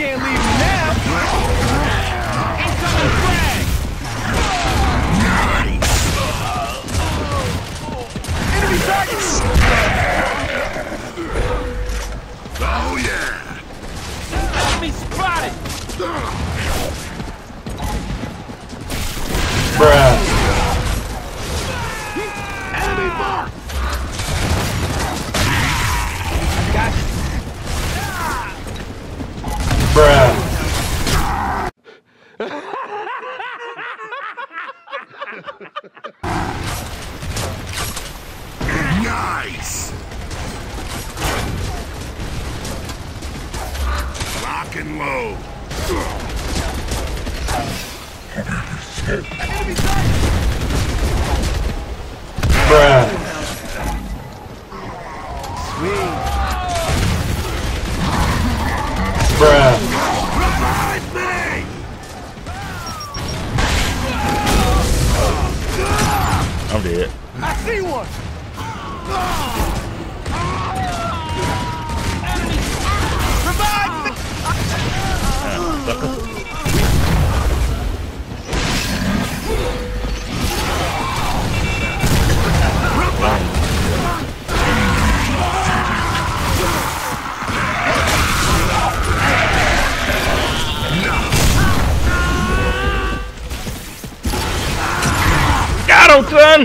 can't leave him now! Incoming frag! Enemy targets! Oh yeah! Enemy spotted! Bruh! Enemy marked! Bruh. Nice. Lock and load. Bruh. I'm dead. I see one! Provide me! Got him, son!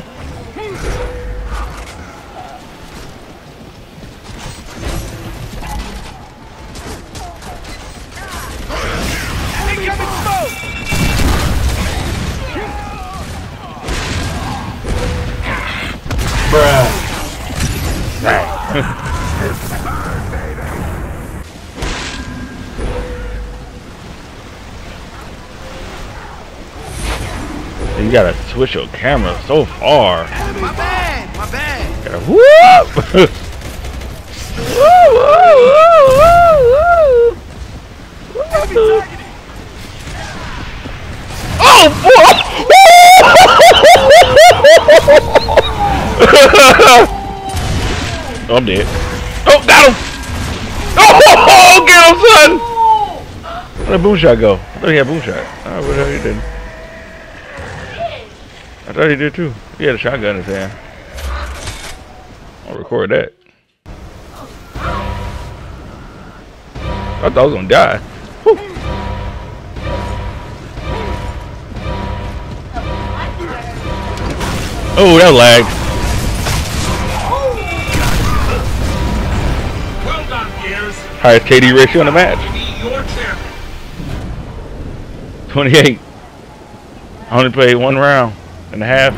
You gotta switch your camera so far. My bad. Gotta whoop! Woo! Oh boy! I'm dead. Oh, got him! Oh, get him, son! Where'd the boom shot go? I thought he had boom shot. Oh, what the hell you did? I thought he did too. He had a shotgun in his hand. I'll record that. I thought I was gonna die. Whew. Oh, that lagged. Highest KD ratio in the match. 28. I only played one round and a half.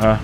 Huh?